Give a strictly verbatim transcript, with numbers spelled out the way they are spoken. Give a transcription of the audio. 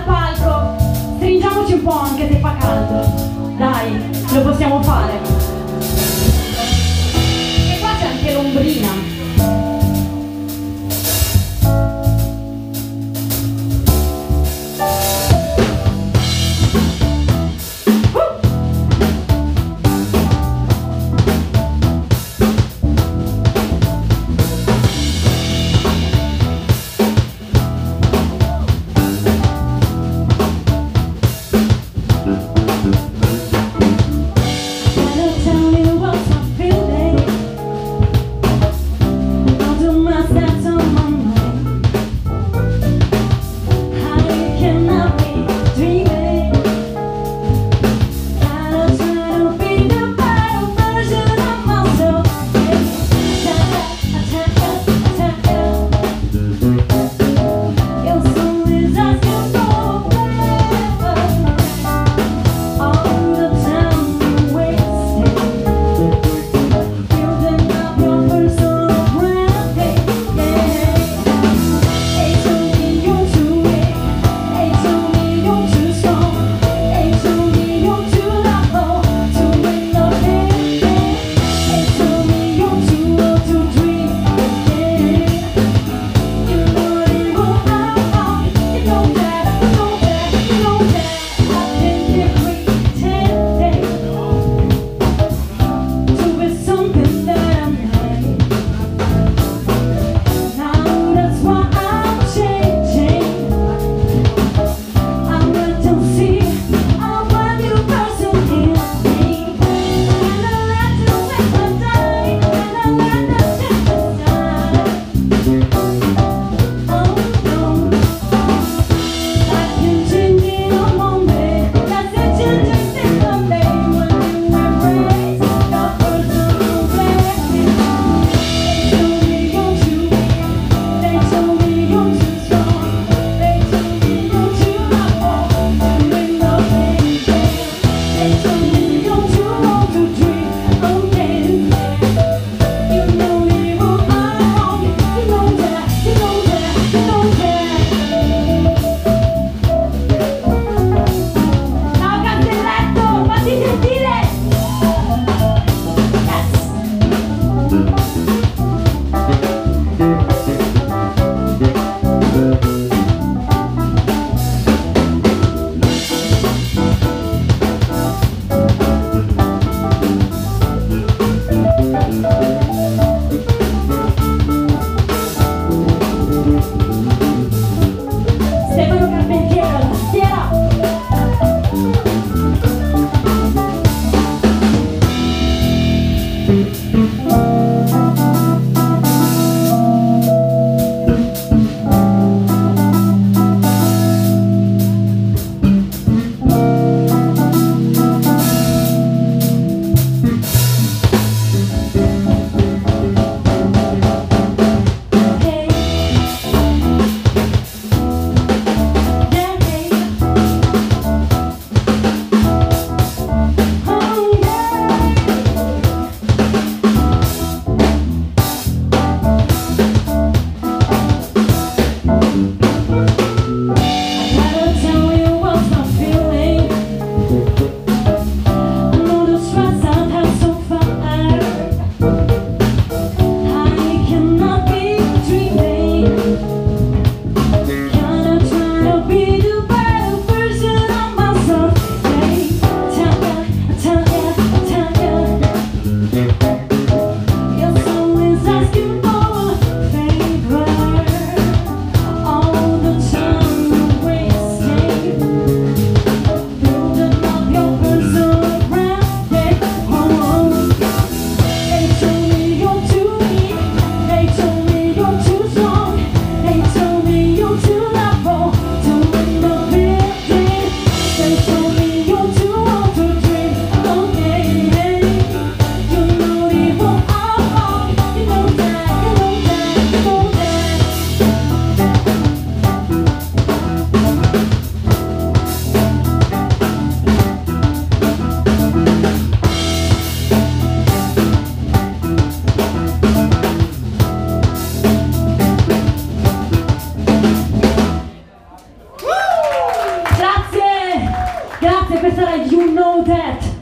al palco, stringiamoci un po' anche se fa caldo, dai, lo possiamo fare. E qua c'è anche l'ombrina. I know that.